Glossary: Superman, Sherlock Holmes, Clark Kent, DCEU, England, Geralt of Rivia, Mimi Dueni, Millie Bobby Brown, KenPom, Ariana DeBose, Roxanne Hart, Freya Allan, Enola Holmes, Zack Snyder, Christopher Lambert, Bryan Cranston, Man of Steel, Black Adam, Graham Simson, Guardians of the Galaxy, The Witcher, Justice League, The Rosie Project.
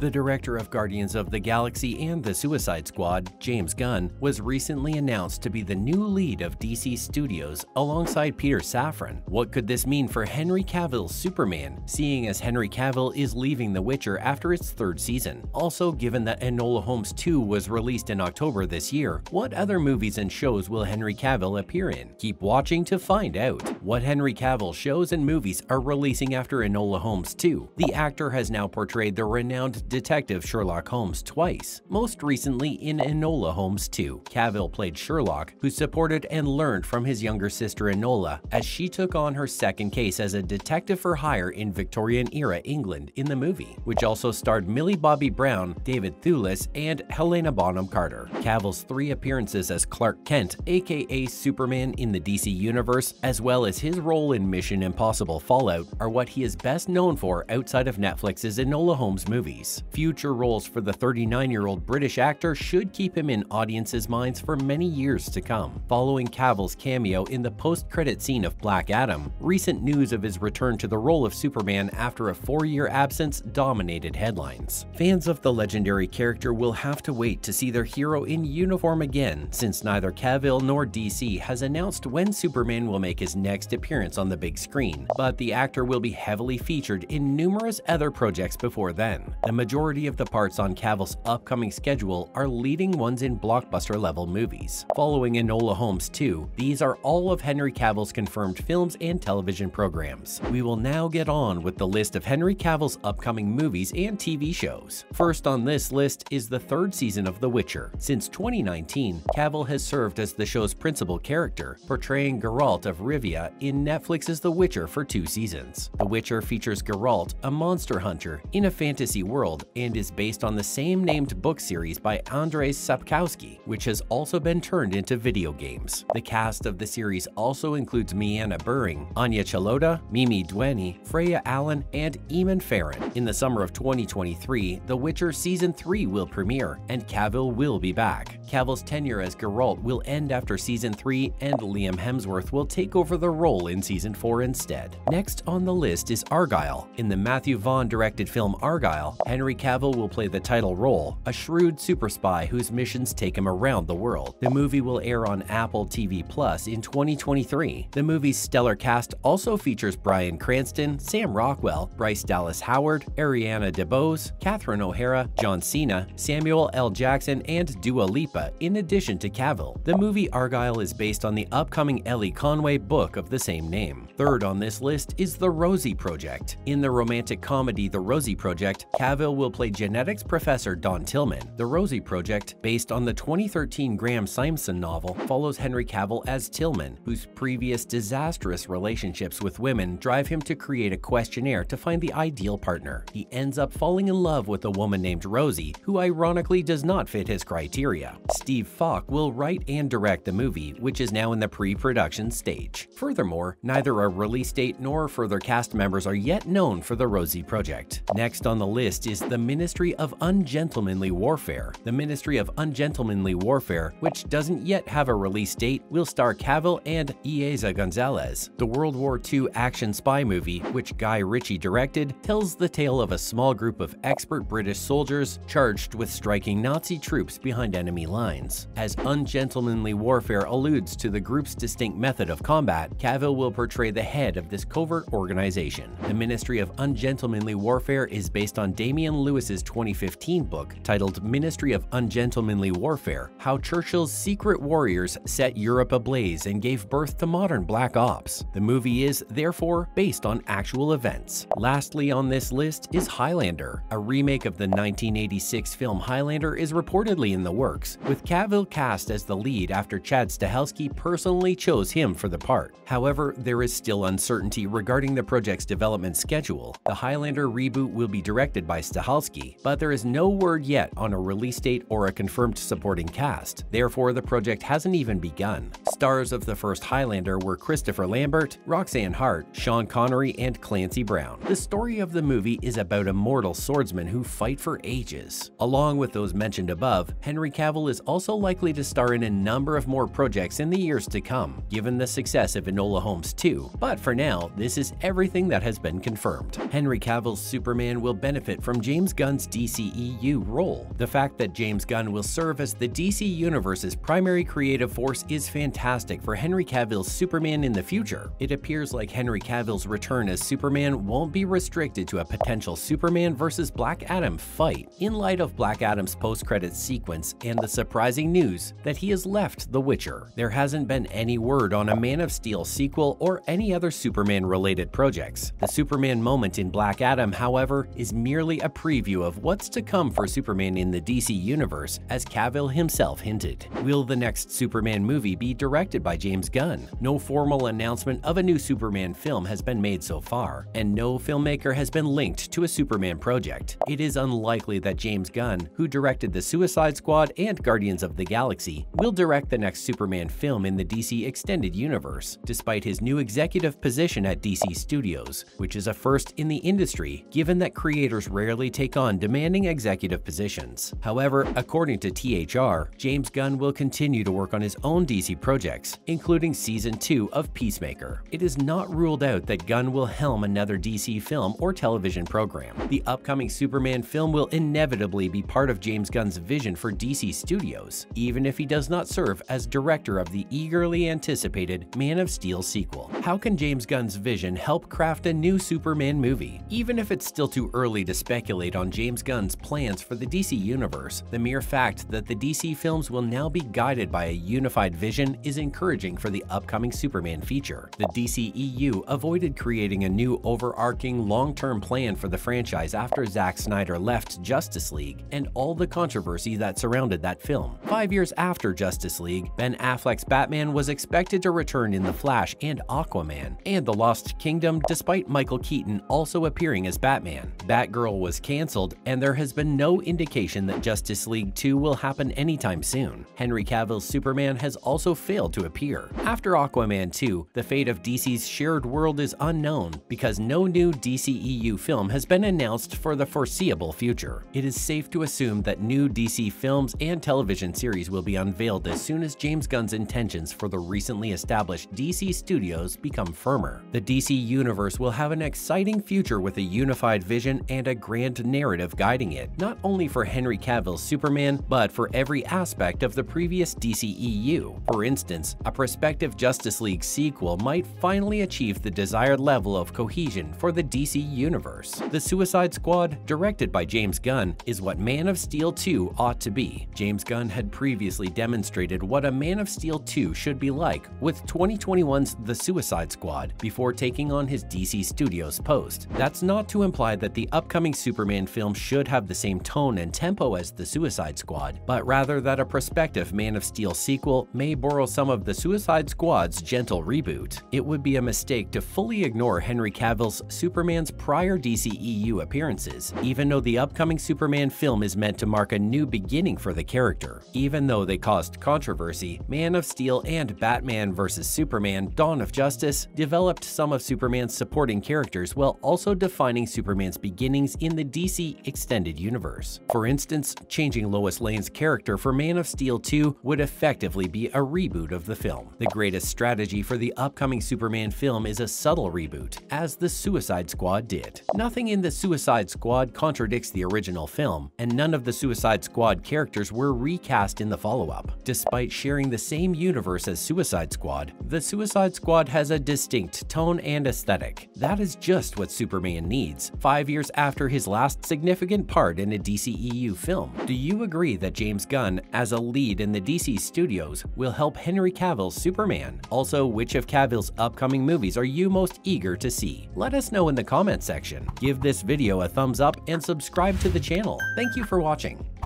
The director of Guardians of the Galaxy and The Suicide Squad, James Gunn, was recently announced to be the new lead of DC Studios alongside Peter Safran. What could this mean for Henry Cavill's Superman, seeing as Henry Cavill is leaving The Witcher after its third season? Also, given that Enola Holmes 2 was released in October this year, what other movies and shows will Henry Cavill appear in? Keep watching to find out. What Henry Cavill shows and movies are releasing after Enola Holmes 2? The actor has now portrayed the renowned detective Sherlock Holmes twice, most recently in Enola Holmes 2. Cavill played Sherlock, who supported and learned from his younger sister Enola as she took on her second case as a detective for hire in Victorian-era England in the movie, which also starred Millie Bobby Brown, David Thewlis, and Helena Bonham Carter. Cavill's three appearances as Clark Kent, aka Superman in the DC Universe, as well as his role in Mission: Impossible Fallout, are what he is best known for outside of Netflix's Enola Holmes movies. Future roles for the 39-year-old British actor should keep him in audiences' minds for many years to come. Following Cavill's cameo in the post-credit scene of Black Adam, recent news of his return to the role of Superman after a four-year absence dominated headlines. Fans of the legendary character will have to wait to see their hero in uniform again, since neither Cavill nor DC has announced when Superman will make his next appearance on the big screen, but the actor will be heavily featured in numerous other projects before then. The majority of the parts on Cavill's upcoming schedule are leading ones in blockbuster-level movies. Following Enola Holmes 2, these are all of Henry Cavill's confirmed films and television programs. We will now get on with the list of Henry Cavill's upcoming movies and TV shows. First on this list is the third season of The Witcher. Since 2019, Cavill has served as the show's principal character, portraying Geralt of Rivia in Netflix's The Witcher for 2 seasons. The Witcher features Geralt, a monster hunter, in a fantasy world and is based on the same-named book series by Andrzej Sapkowski, which has also been turned into video games. The cast of the series also includes Mianna Buring, Anya Chalotra, Mimi Dueni, Freya Allan, and Eamon Farren. In the summer of 2023, The Witcher Season 3 will premiere, and Cavill will be back. Cavill's tenure as Geralt will end after Season 3, and Liam Hemsworth will take over the role in Season 4 instead. Next on the list is Argyle. In the Matthew Vaughn-directed film Argyle, Henry Cavill will play the title role, a shrewd super spy whose missions take him around the world. The movie will air on Apple TV Plus in 2023. The movie's stellar cast also features Bryan Cranston, Sam Rockwell, Bryce Dallas Howard, Ariana DeBose, Catherine O'Hara, John Cena, Samuel L. Jackson, and Dua Lipa, in addition to Cavill. The movie Argyle is based on the upcoming Ellie Conway book of the same name. Third on this list is The Rosie Project. In the romantic comedy The Rosie Project, Cavill will play genetics professor Don Tillman. The Rosie Project, based on the 2013 Graham Simson novel, follows Henry Cavill as Tillman, whose previous disastrous relationships with women drive him to create a questionnaire to find the ideal partner. He ends up falling in love with a woman named Rosie, who ironically does not fit his criteria. Steve Falk will write and direct the movie, which is now in the pre-production stage. Furthermore, neither a release date nor further cast members are yet known for The Rosie Project. Next on the list is the Ministry of Ungentlemanly Warfare. The Ministry of Ungentlemanly Warfare, which doesn't yet have a release date, will star Cavill and Eiza Gonzalez. The World War II action spy movie, which Guy Ritchie directed, tells the tale of a small group of expert British soldiers charged with striking Nazi troops behind enemy lines. As Ungentlemanly Warfare alludes to the group's distinct method of combat, Cavill will portray the head of this covert organization. The Ministry of Ungentlemanly Warfare is based on Damian Lewis's 2015 book titled Ministry of Ungentlemanly Warfare: How Churchill's Secret Warriors Set Europe Ablaze and Gave Birth to Modern Black Ops. The movie is, therefore, based on actual events. Lastly on this list is Highlander. A remake of the 1986 film Highlander is reportedly in the works, with Cavill cast as the lead after Chad Stahelski personally chose him for the part. However, there is still uncertainty regarding the project's development schedule. The Highlander reboot will be directed by Stahelski, but there is no word yet on a release date or a confirmed supporting cast. Therefore, the project hasn't even begun. Stars of the first Highlander were Christopher Lambert, Roxanne Hart, Sean Connery, and Clancy Brown. The story of the movie is about immortal swordsmen who fight for ages. Along with those mentioned above, Henry Cavill is also likely to star in a number of more projects in the years to come, given the success of Enola Holmes 2, but for now, this is everything that has been confirmed. Henry Cavill's Superman will benefit from James Gunn's DCEU role. The fact that James Gunn will serve as the DC Universe's primary creative force is fantastic for Henry Cavill's Superman in the future. It appears like Henry Cavill's return as Superman won't be restricted to a potential Superman versus Black Adam fight. In light of Black Adam's post-credits sequence and the surprising news that he has left The Witcher, there hasn't been any word on a Man of Steel sequel or any other Superman-related projects. The Superman moment in Black Adam, however, is merely a preview of what's to come for Superman in the DC Universe, as Cavill himself hinted. Will the next Superman movie be directed by James Gunn? No formal announcement of a new Superman film has been made so far, and no filmmaker has been linked to a Superman project. It is unlikely that James Gunn, who directed The Suicide Squad and Guardians of the Galaxy, will direct the next Superman film in the DC Extended Universe, despite his new executive position at DC Studios, which is a first in the industry, given that creators rarely take on demanding executive positions. However, according to THR, James Gunn will continue to work on his own DC projects, including Season 2 of Peacemaker. It is not ruled out that Gunn will helm another DC film or television program. The upcoming Superman film will inevitably be part of James Gunn's vision for DC Studios, even if he does not serve as director of the eagerly anticipated Man of Steel sequel. How can James Gunn's vision help craft a new Superman movie? Even if it's still too early to speculate on James Gunn's plans for the DC Universe, the mere fact that the DC films will now be guided by a unified vision is encouraging for the upcoming Superman feature. The DCEU avoided creating a new overarching long-term plan for the franchise after Zack Snyder left Justice League and all the controversy that surrounded that film. 5 years after Justice League, Ben Affleck's Batman was expected to return in The Flash and Aquaman, and The Lost Kingdom, despite Michael Keaton also appearing as Batman. Batgirl was cancelled, and there has been no indication that Justice League 2 will happen anytime soon. Henry Cavill's Superman has also failed to appear. After Aquaman 2, the fate of DC's shared world is unknown because no new DCEU film has been announced for the foreseeable future. It is safe to assume that new DC films and television series will be unveiled as soon as James Gunn's intentions for the recently established DC Studios become firmer. The DC Universe will have an exciting future with a unified vision and a grand narrative guiding it, not only for Henry Cavill's Superman, but for every aspect of the previous DCEU. For instance, a prospective Justice League sequel might finally achieve the desired level of cohesion for the DC Universe. The Suicide Squad, directed by James Gunn, is what Man of Steel 2 ought to be. James Gunn had previously demonstrated what a Man of Steel 2 should be like with 2021's The Suicide Squad before taking on his DC Studios post. That's not to imply that the upcoming Superman film should have the same tone and tempo as The Suicide Squad, but rather that a prospective Man of Steel sequel may borrow some of The Suicide Squad's gentle reboot. It would be a mistake to fully ignore Henry Cavill's Superman's prior DCEU appearances, even though the upcoming Superman film is meant to mark a new beginning for the character. Even though they caused controversy, Man of Steel and Batman vs. Superman: Dawn of Justice developed some of Superman's supporting characters while also defining Superman's beginnings in the DC Extended Universe. For instance, changing Lois Lane's character for Man of Steel 2 would effectively be a reboot of the film. The greatest strategy for the upcoming Superman film is a subtle reboot, as The Suicide Squad did. Nothing in The Suicide Squad contradicts the original film, and none of The Suicide Squad characters were recast in the follow-up. Despite sharing the same universe as Suicide Squad, The Suicide Squad has a distinct tone and aesthetic. That is just what Superman needs, 5 years after his last significant part in a DCEU film. Do you agree that James Gunn, as a lead in the DC Studios, will help Henry Cavill's Superman? Also, which of Cavill's upcoming movies are you most eager to see? Let us know in the comment section. Give this video a thumbs up and subscribe to the channel. Thank you for watching.